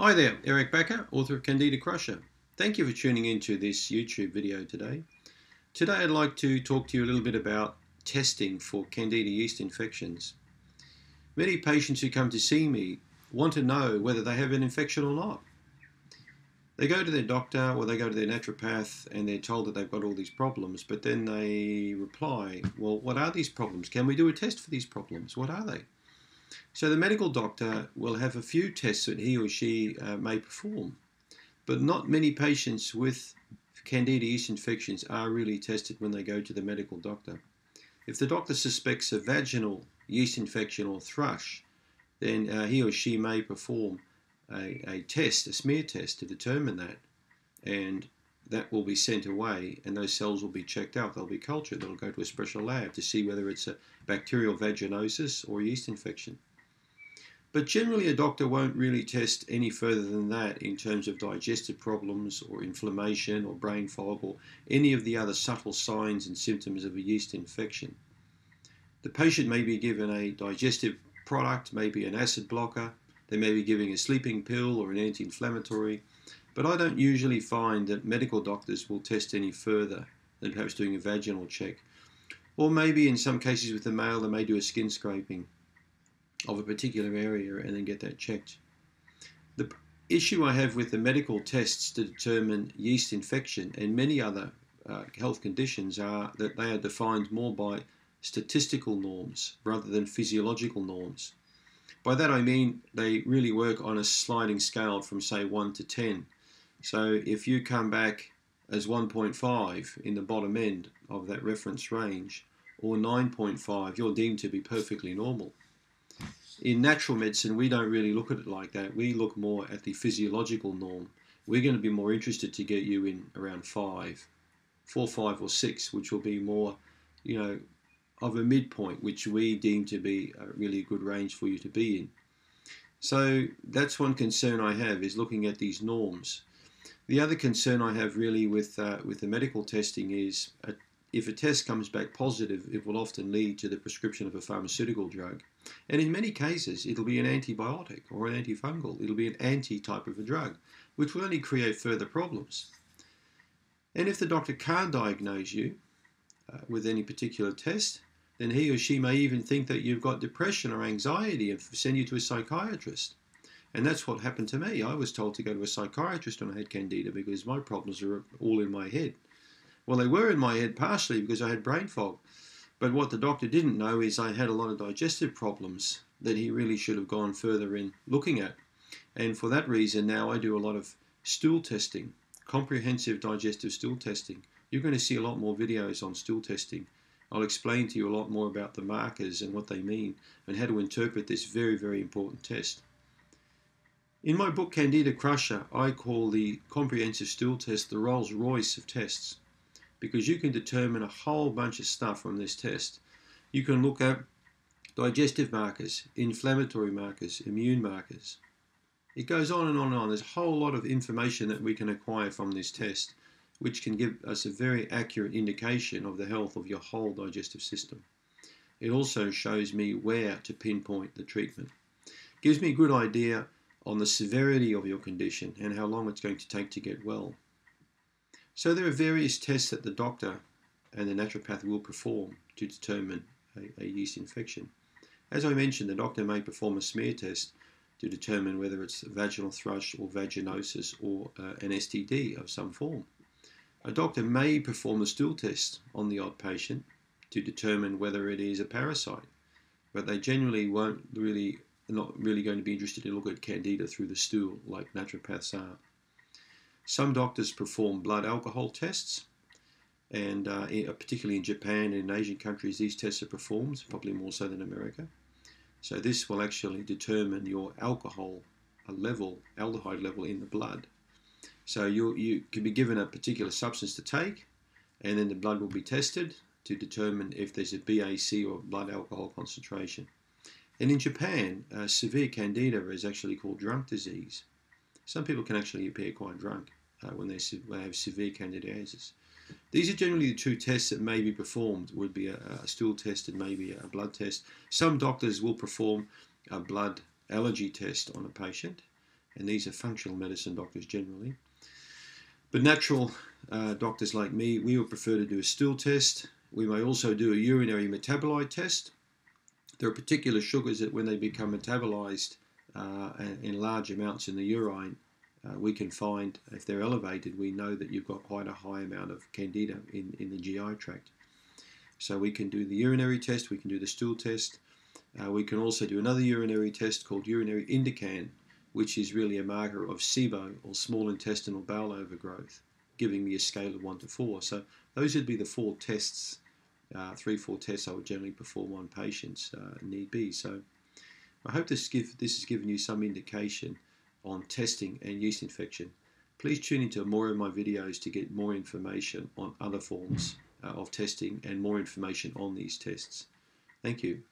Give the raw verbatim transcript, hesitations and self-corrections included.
Hi there, Eric Bakker, author of Candida Crusher. Thank you for tuning into this YouTube video today. Today I'd like to talk to you a little bit about testing for Candida yeast infections. Many patients who come to see me want to know whether they have an infection or not. They go to their doctor or they go to their naturopath and they're told that they've got all these problems, but then they reply, well, what are these problems? Can we do a test for these problems? What are they? So the medical doctor will have a few tests that he or she uh, may perform, but not many patients with Candida yeast infections are really tested when they go to the medical doctor. If the doctor suspects a vaginal yeast infection or thrush, then uh, he or she may perform a, a test, a smear test, to determine that, and that will be sent away and those cells will be checked out. They'll be cultured. They'll go to a special lab to see whether it's a bacterial vaginosis or a yeast infection. But generally a doctor won't really test any further than that in terms of digestive problems or inflammation or brain fog or any of the other subtle signs and symptoms of a yeast infection. The patient may be given a digestive product, maybe an acid blocker. They may be giving a sleeping pill or an anti-inflammatory. But I don't usually find that medical doctors will test any further than perhaps doing a vaginal check. Or maybe in some cases with the male, they may do a skin scraping of a particular area and then get that checked. The issue I have with the medical tests to determine yeast infection and many other uh, health conditions are that they are defined more by statistical norms rather than physiological norms. By that I mean they really work on a sliding scale from say one to ten. So if you come back as one point five in the bottom end of that reference range or nine point five, you're deemed to be perfectly normal. In natural medicine, we don't really look at it like that. We look more at the physiological norm. We're going to be more interested to get you in around five, four, five or six, which will be more, you know, of a midpoint, which we deem to be a really good range for you to be in. So that's one concern I have, is looking at these norms. The other concern I have really with, uh, with the medical testing is a, if a test comes back positive, it will often lead to the prescription of a pharmaceutical drug. And in many cases, it'll be an antibiotic or an antifungal. It'll be an anti-type of a drug, which will only create further problems. And if the doctor can't diagnose you uh, with any particular test, then he or she may even think that you've got depression or anxiety and send you to a psychiatrist. And that's what happened to me. I was told to go to a psychiatrist when I had Candida because my problems were all in my head. Well, they were in my head partially because I had brain fog. But what the doctor didn't know is I had a lot of digestive problems that he really should have gone further in looking at. And for that reason, now I do a lot of stool testing, comprehensive digestive stool testing. You're going to see a lot more videos on stool testing. I'll explain to you a lot more about the markers and what they mean and how to interpret this very, very important test. In my book, Candida Crusher, I call the comprehensive stool test the Rolls-Royce of tests, because you can determine a whole bunch of stuff from this test. You can look at digestive markers, inflammatory markers, immune markers. It goes on and on and on. There's a whole lot of information that we can acquire from this test, which can give us a very accurate indication of the health of your whole digestive system. It also shows me where to pinpoint the treatment. It gives me a good idea on the severity of your condition and how long it's going to take to get well. So there are various tests that the doctor and the naturopath will perform to determine a, a yeast infection. As I mentioned, the doctor may perform a smear test to determine whether it's a vaginal thrush or vaginosis or uh, an S T D of some form. A doctor may perform a stool test on the odd patient to determine whether it is a parasite, but they generally won't really not really going to be interested in looking at Candida through the stool like naturopaths are. Some doctors perform blood alcohol tests, and uh, particularly in Japan and in Asian countries these tests are performed, probably more so than America. So this will actually determine your alcohol level, aldehyde level in the blood. So you, you can be given a particular substance to take, and then the blood will be tested to determine if there's a B A C or blood alcohol concentration. And in Japan, uh, severe Candida is actually called drunk disease. Some people can actually appear quite drunk uh, when, they when they have severe candidiasis. These are generally the two tests that may be performed, would be a, a stool test and maybe a blood test. Some doctors will perform a blood allergy test on a patient, and these are functional medicine doctors generally. But natural uh, doctors like me, we would prefer to do a stool test. We may also do a urinary metabolite test. There are particular sugars that when they become metabolized uh, in large amounts in the urine, uh, we can find if they're elevated, we know that you've got quite a high amount of candida in, in the G I tract. So we can do the urinary test, we can do the stool test. Uh, we can also do another urinary test called urinary indican, which is really a marker of SIBO, or small intestinal bowel overgrowth, giving me a scale of one to four. So those would be the four tests, uh, three, four tests I would generally perform on patients uh, need be. So I hope this, give, this has given you some indication on testing and yeast infection. Please tune into more of my videos to get more information on other forms uh, of testing and more information on these tests. Thank you.